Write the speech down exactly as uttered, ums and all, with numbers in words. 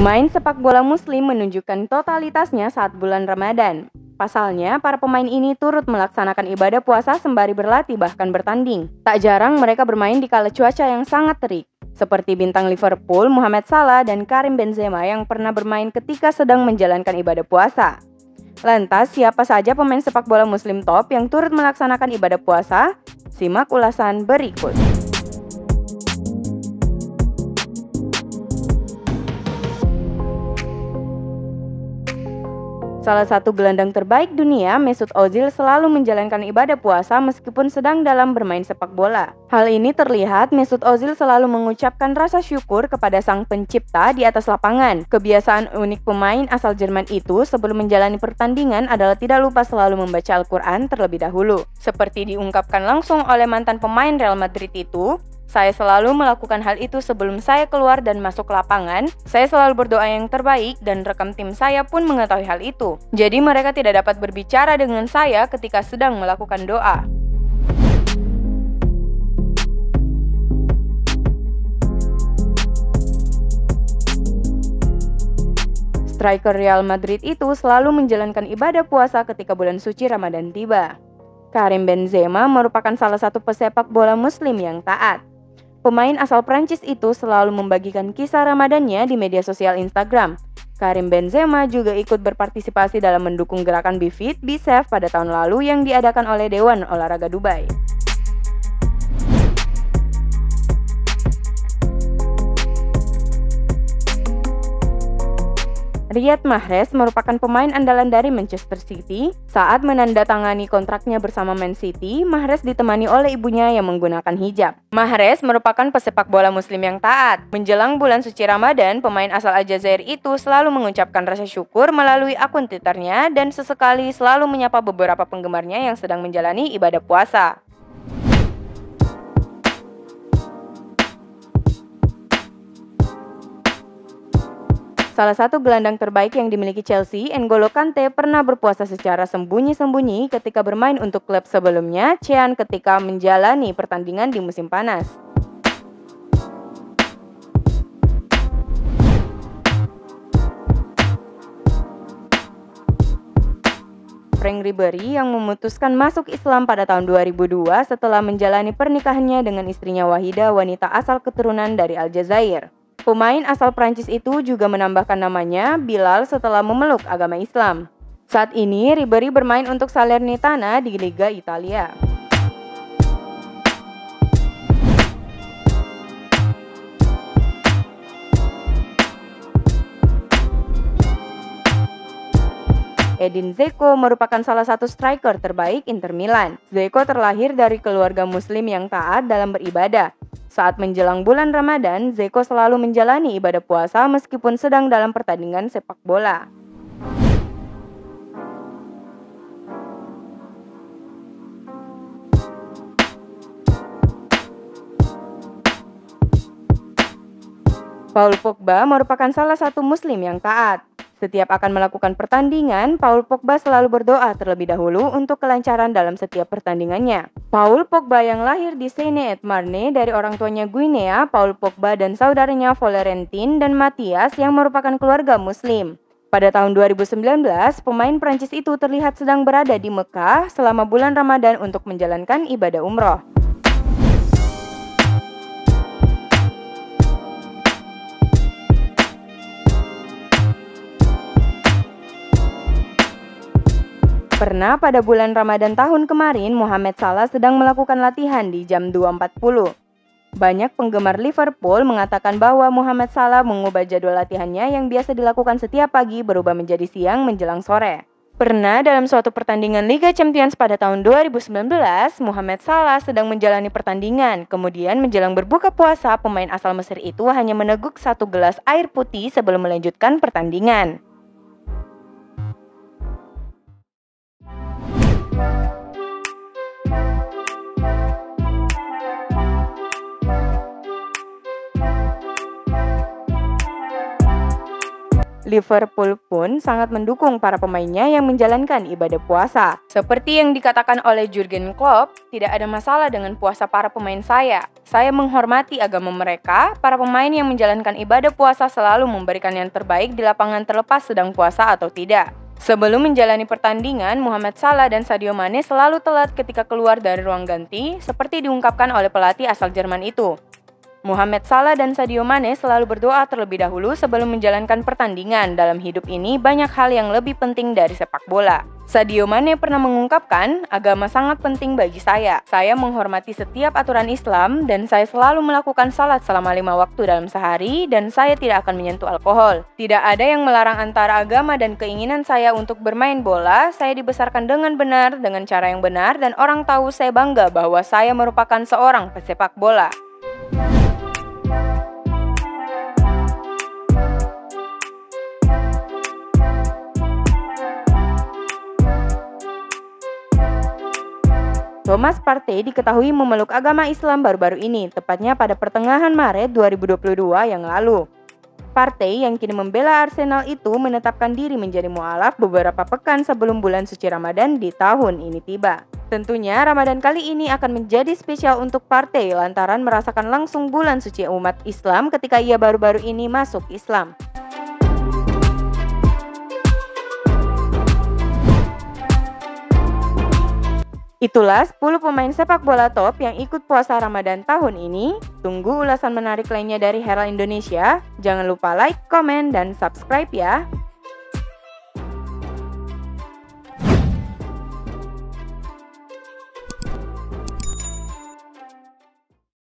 Pemain sepak bola muslim menunjukkan totalitasnya saat bulan Ramadan. Pasalnya, para pemain ini turut melaksanakan ibadah puasa sembari berlatih bahkan bertanding. Tak jarang mereka bermain di kala cuaca yang sangat terik, seperti bintang Liverpool Mohamed Salah dan Karim Benzema yang pernah bermain ketika sedang menjalankan ibadah puasa. Lantas, siapa saja pemain sepak bola muslim top yang turut melaksanakan ibadah puasa? Simak ulasan berikut. Salah satu gelandang terbaik dunia, Mesut Ozil selalu menjalankan ibadah puasa meskipun sedang dalam bermain sepak bola. Hal ini terlihat Mesut Ozil selalu mengucapkan rasa syukur kepada Sang Pencipta di atas lapangan. Kebiasaan unik pemain asal Jerman itu sebelum menjalani pertandingan adalah tidak lupa selalu membaca Al-Quran terlebih dahulu. Seperti diungkapkan langsung oleh mantan pemain Real Madrid itu, "Saya selalu melakukan hal itu sebelum saya keluar dan masuk lapangan. Saya selalu berdoa yang terbaik dan rekam tim saya pun mengetahui hal itu. Jadi mereka tidak dapat berbicara dengan saya ketika sedang melakukan doa." Striker Real Madrid itu selalu menjalankan ibadah puasa ketika bulan suci Ramadan tiba. Karim Benzema merupakan salah satu pesepak bola muslim yang taat. Pemain asal Prancis itu selalu membagikan kisah Ramadannya di media sosial Instagram. Karim Benzema juga ikut berpartisipasi dalam mendukung gerakan Be Fit, Be Safe pada tahun lalu yang diadakan oleh Dewan Olahraga Dubai. Riyad Mahrez merupakan pemain andalan dari Manchester City. Saat menandatangani kontraknya bersama Man City, Mahrez ditemani oleh ibunya yang menggunakan hijab. Mahrez merupakan pesepak bola muslim yang taat. Menjelang bulan suci Ramadan, pemain asal Aljazair itu selalu mengucapkan rasa syukur melalui akun Twitternya dan sesekali selalu menyapa beberapa penggemarnya yang sedang menjalani ibadah puasa. Salah satu gelandang terbaik yang dimiliki Chelsea, N'Golo Kanté, pernah berpuasa secara sembunyi-sembunyi ketika bermain untuk klub sebelumnya, Chean, ketika menjalani pertandingan di musim panas. Franck Ribéry yang memutuskan masuk Islam pada tahun dua ribu dua setelah menjalani pernikahannya dengan istrinya Wahida, wanita asal keturunan dari Aljazair. Pemain asal Prancis itu juga menambahkan namanya, Bilal, setelah memeluk agama Islam. Saat ini, Ribéry bermain untuk Salernitana di Liga Italia. Edin Dzeko merupakan salah satu striker terbaik Inter Milan. Dzeko terlahir dari keluarga muslim yang taat dalam beribadah. Saat menjelang bulan Ramadan, Dzeko selalu menjalani ibadah puasa meskipun sedang dalam pertandingan sepak bola. Paul Pogba merupakan salah satu muslim yang taat. Setiap akan melakukan pertandingan, Paul Pogba selalu berdoa terlebih dahulu untuk kelancaran dalam setiap pertandingannya. Paul Pogba yang lahir di Seine-et-Marne dari orang tuanya Guinea, Paul Pogba dan saudaranya Florentin dan Matias yang merupakan keluarga muslim. Pada tahun dua ribu sembilan belas, pemain Prancis itu terlihat sedang berada di Mekkah selama bulan Ramadan untuk menjalankan ibadah umroh. Pernah pada bulan Ramadan tahun kemarin, Mohamed Salah sedang melakukan latihan di jam dua empat puluh. Banyak penggemar Liverpool mengatakan bahwa Mohamed Salah mengubah jadwal latihannya yang biasa dilakukan setiap pagi berubah menjadi siang menjelang sore. Pernah dalam suatu pertandingan Liga Champions pada tahun dua ribu sembilan belas, Mohamed Salah sedang menjalani pertandingan. Kemudian menjelang berbuka puasa, pemain asal Mesir itu hanya meneguk satu gelas air putih sebelum melanjutkan pertandingan. Liverpool pun sangat mendukung para pemainnya yang menjalankan ibadah puasa. Seperti yang dikatakan oleh Jurgen Klopp, tidak ada masalah dengan puasa para pemain saya. Saya menghormati agama mereka, para pemain yang menjalankan ibadah puasa selalu memberikan yang terbaik di lapangan terlepas sedang puasa atau tidak. Sebelum menjalani pertandingan, Mohamed Salah dan Sadio Mane selalu telat ketika keluar dari ruang ganti, seperti diungkapkan oleh pelatih asal Jerman itu. Mohamed Salah dan Sadio Mane selalu berdoa terlebih dahulu sebelum menjalankan pertandingan. Dalam hidup ini banyak hal yang lebih penting dari sepak bola. Sadio Mane pernah mengungkapkan, agama sangat penting bagi saya. Saya menghormati setiap aturan Islam dan saya selalu melakukan salat selama lima waktu dalam sehari dan saya tidak akan menyentuh alkohol. Tidak ada yang melarang antara agama dan keinginan saya untuk bermain bola. Saya dibesarkan dengan benar, dengan cara yang benar dan orang tahu saya bangga bahwa saya merupakan seorang pesepak bola. Thomas Partey diketahui memeluk agama Islam baru-baru ini, tepatnya pada pertengahan Maret dua ribu dua puluh dua yang lalu. Partey yang kini membela Arsenal itu menetapkan diri menjadi mu'alaf beberapa pekan sebelum bulan suci Ramadan di tahun ini tiba. Tentunya Ramadan kali ini akan menjadi spesial untuk Partey lantaran merasakan langsung bulan suci umat Islam ketika ia baru-baru ini masuk Islam. Itulah sepuluh pemain sepak bola top yang ikut puasa Ramadan tahun ini. Tunggu ulasan menarik lainnya dari Herald Indonesia. Jangan lupa like, komen, dan subscribe ya.